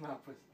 No, please.